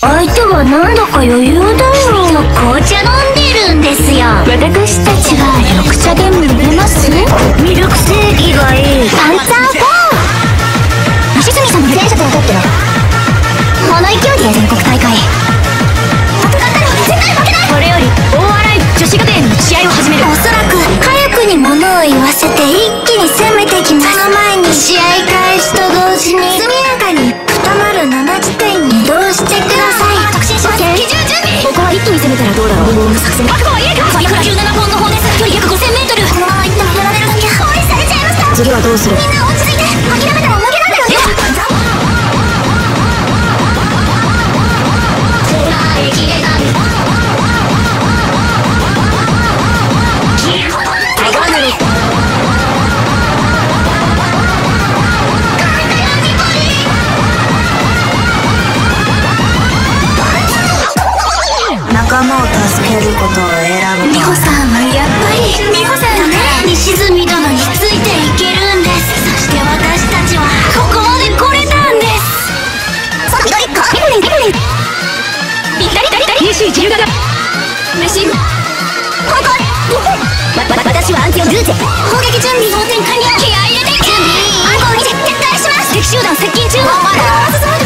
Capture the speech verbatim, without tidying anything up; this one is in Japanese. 相手はなんだか余裕だよ。紅茶飲んでるんですよ。私たちは緑茶でも飲めます？ミルクセーキがいい。パンツァーフォー足積さんの前者と取ってる。この勢いで全国大会戦ったら絶対負けない。これより大洗女子学園の試合を始める。おそらく火力に物を言わせて一気に攻めてきます。その前に試合開始と同時に速やかにふたまるなな地点に移動してください。ここは一気に攻めたらどうだろう。無謀な作戦。覚悟はいいか。最悪はじゅうななポンド砲です。距離約ごせんメートル。このまま行ってもやられるだけ。放りされちゃいました。次はどうする？みんな落ち着いて。諦めたら負けなんだよ。仲間を助けることを選ぶ。美穂さんはやっぱり美穂さんね。西住殿についていけるんです。そして私たちはここまで来れたんです。その緑か緑緑緑左左西自由形飯ここわわ私は安定をルーゼ。砲撃準備、装填完了。気合い入れて準備。暗号に撤退します。敵集団接近中。